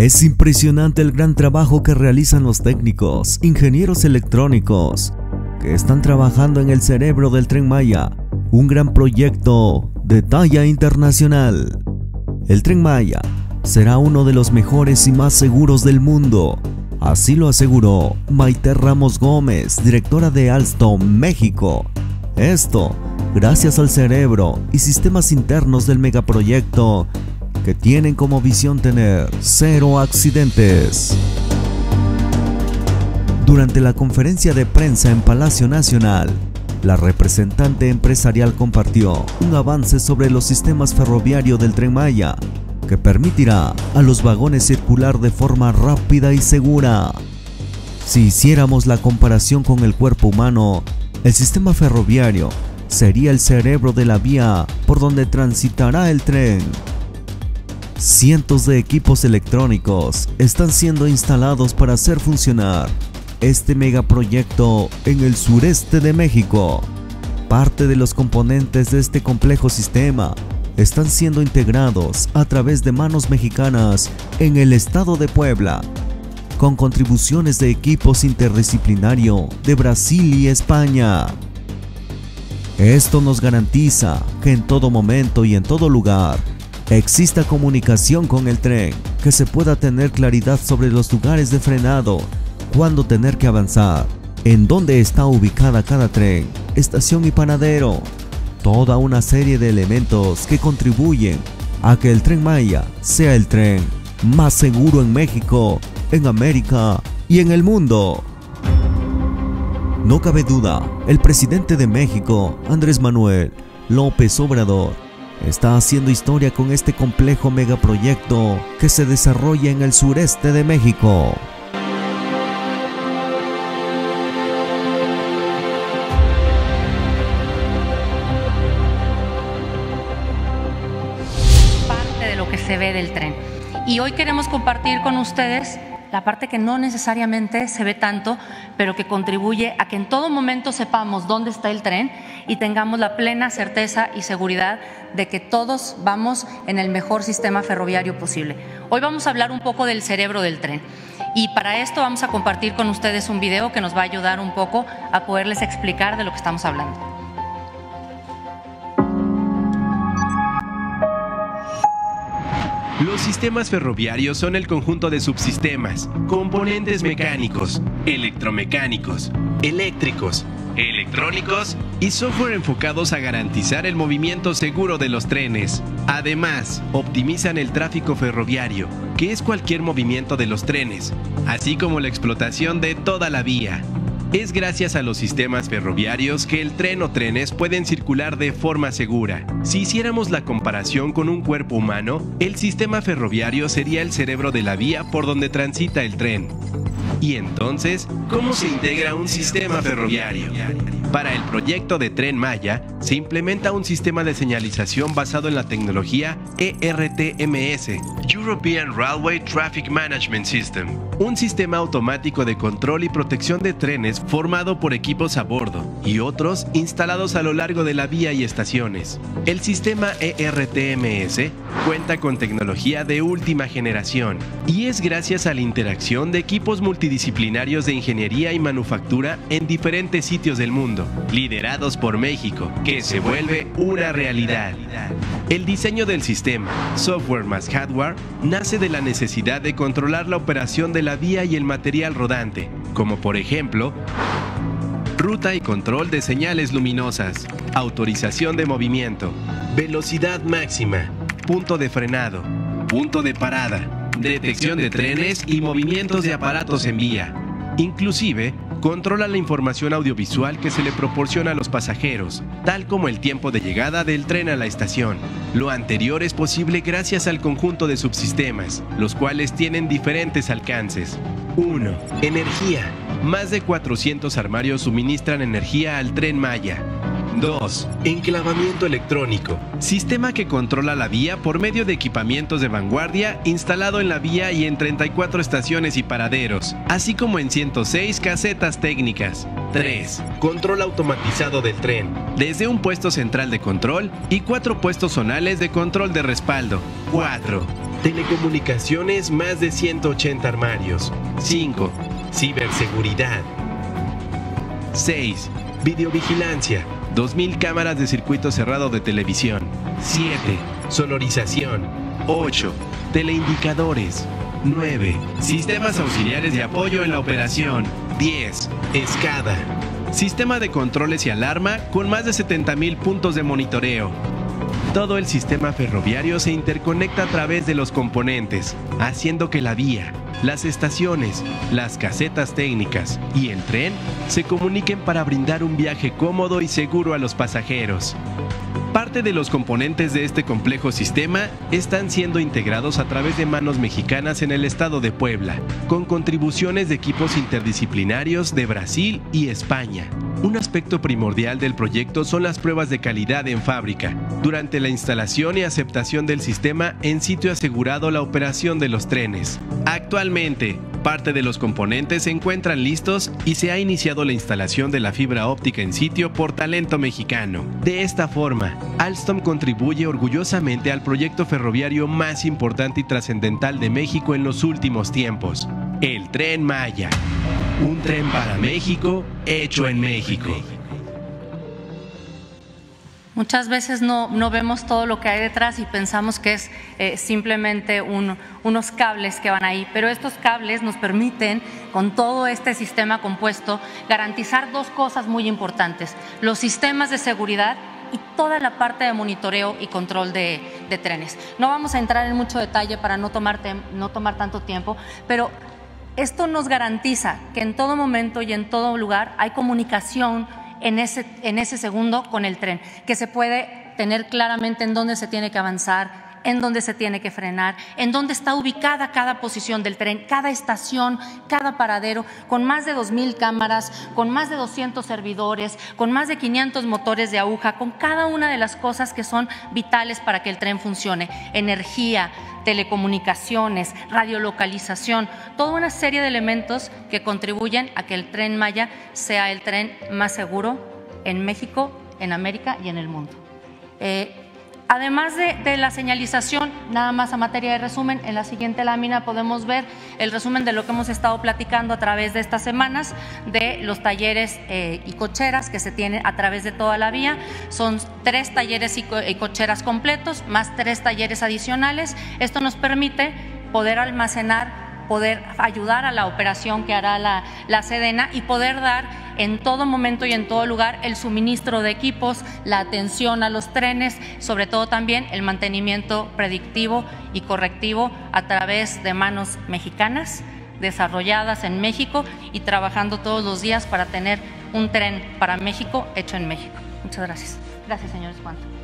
Es impresionante el gran trabajo que realizan los técnicos, ingenieros electrónicos, que están trabajando en el cerebro del Tren Maya, un gran proyecto de talla internacional. El Tren Maya será uno de los mejores y más seguros del mundo, así lo aseguró Maite Ramos Gómez, directora de Alstom, México. Esto gracias al cerebro y sistemas internos del megaproyecto que tienen como visión tener cero accidentes. Durante la conferencia de prensa en Palacio Nacional, la representante empresarial compartió un avance sobre los sistemas ferroviarios del Tren Maya, que permitirá a los vagones circular de forma rápida y segura. Si hiciéramos la comparación con el cuerpo humano, el sistema ferroviario sería el cerebro de la vía por donde transitará el tren. Cientos de equipos electrónicos están siendo instalados para hacer funcionar este megaproyecto en el sureste de México. Parte de los componentes de este complejo sistema están siendo integrados a través de manos mexicanas en el estado de Puebla, con contribuciones de equipos interdisciplinario de Brasil y España. Esto nos garantiza que en todo momento y en todo lugar exista comunicación con el tren, que se pueda tener claridad sobre los lugares de frenado, cuándo tener que avanzar, en dónde está ubicada cada tren, estación y paradero. Toda una serie de elementos que contribuyen a que el Tren Maya sea el tren más seguro en México, en América y en el mundo. No cabe duda, el presidente de México, Andrés Manuel López Obrador, está haciendo historia con este complejo megaproyecto que se desarrolla en el sureste de México. Se ve del tren. Y hoy queremos compartir con ustedes la parte que no necesariamente se ve tanto, pero que contribuye a que en todo momento sepamos dónde está el tren y tengamos la plena certeza y seguridad de que todos vamos en el mejor sistema ferroviario posible. Hoy vamos a hablar un poco del cerebro del tren. Y para esto vamos a compartir con ustedes un video que nos va a ayudar un poco a poderles explicar de lo que estamos hablando. Los sistemas ferroviarios son el conjunto de subsistemas, componentes mecánicos, electromecánicos, eléctricos, electrónicos y software enfocados a garantizar el movimiento seguro de los trenes. Además, optimizan el tráfico ferroviario, que es cualquier movimiento de los trenes, así como la explotación de toda la vía. Es gracias a los sistemas ferroviarios que el tren o trenes pueden circular de forma segura. Si hiciéramos la comparación con un cuerpo humano, el sistema ferroviario sería el cerebro de la vía por donde transita el tren. Y entonces, ¿cómo se integra un sistema ferroviario? Para el proyecto de Tren Maya, se implementa un sistema de señalización basado en la tecnología ERTMS, European Railway Traffic Management System, un sistema automático de control y protección de trenes formado por equipos a bordo y otros instalados a lo largo de la vía y estaciones. El sistema ERTMS cuenta con tecnología de última generación y es gracias a la interacción de equipos multidisciplinarios de ingeniería y manufactura en diferentes sitios del mundo, liderados por México, que se vuelve una realidad. El diseño del sistema, software más hardware, nace de la necesidad de controlar la operación de la vía y el material rodante, como por ejemplo, ruta y control de señales luminosas, autorización de movimiento, velocidad máxima, punto de frenado, punto de parada, detección de trenes y movimientos de aparatos en vía. Inclusive, controla la información audiovisual que se le proporciona a los pasajeros, tal como el tiempo de llegada del tren a la estación. Lo anterior es posible gracias al conjunto de subsistemas, los cuales tienen diferentes alcances. 1. Energía. Más de 400 armarios suministran energía al Tren Maya. 2. Enclavamiento electrónico. Sistema que controla la vía por medio de equipamientos de vanguardia instalado en la vía y en 34 estaciones y paraderos, así como en 106 casetas técnicas. 3. Control automatizado del tren, desde un puesto central de control y 4 puestos zonales de control de respaldo. 4. Telecomunicaciones, más de 180 armarios. 5. Ciberseguridad. 6. Videovigilancia, 2000 cámaras de circuito cerrado de televisión. 7. Sonorización. 8. Teleindicadores. 9. Sistemas auxiliares de apoyo en la operación. 10. SCADA, sistema de controles y alarma con más de 70,000 puntos de monitoreo. Todo el sistema ferroviario se interconecta a través de los componentes, haciendo que la vía, las estaciones, las casetas técnicas y el tren se comuniquen para brindar un viaje cómodo y seguro a los pasajeros. Parte de los componentes de este complejo sistema están siendo integrados a través de manos mexicanas en el estado de Puebla, con contribuciones de equipos interdisciplinarios de Brasil y España. Un aspecto primordial del proyecto son las pruebas de calidad en fábrica, durante la instalación y aceptación del sistema en sitio asegurado la operación de los trenes. Actualmente, parte de los componentes se encuentran listos y se ha iniciado la instalación de la fibra óptica en sitio por talento mexicano. De esta forma, Alstom contribuye orgullosamente al proyecto ferroviario más importante y trascendental de México en los últimos tiempos, el Tren Maya. Un tren para México, hecho en México. Muchas veces no vemos todo lo que hay detrás y pensamos que es simplemente unos cables que van ahí, pero estos cables nos permiten, con todo este sistema compuesto, garantizar dos cosas muy importantes: los sistemas de seguridad y toda la parte de monitoreo y control de trenes. No vamos a entrar en mucho detalle para no tomar tanto tiempo, pero esto nos garantiza que en todo momento y en todo lugar hay comunicación en ese segundo con el tren, que se puede tener claramente en dónde se tiene que avanzar, en dónde se tiene que frenar, en dónde está ubicada cada posición del tren, cada estación, cada paradero, con más de 2,000 cámaras, con más de 200 servidores, con más de 500 motores de aguja, con cada una de las cosas que son vitales para que el tren funcione: energía, telecomunicaciones, radiolocalización, toda una serie de elementos que contribuyen a que el Tren Maya sea el tren más seguro en México, en América y en el mundo. Además de la señalización, nada más a materia de resumen, en la siguiente lámina podemos ver el resumen de lo que hemos estado platicando a través de estas semanas, de los talleres y cocheras que se tienen a través de toda la vía. Son 3 talleres y cocheras completos, más 3 talleres adicionales. Esto nos permite poder almacenar, poder ayudar a la operación que hará la Sedena y poder dar en todo momento y en todo lugar el suministro de equipos, la atención a los trenes, sobre todo también el mantenimiento predictivo y correctivo a través de manos mexicanas desarrolladas en México y trabajando todos los días para tener un tren para México hecho en México. Muchas gracias. Gracias, señores. Cuanto.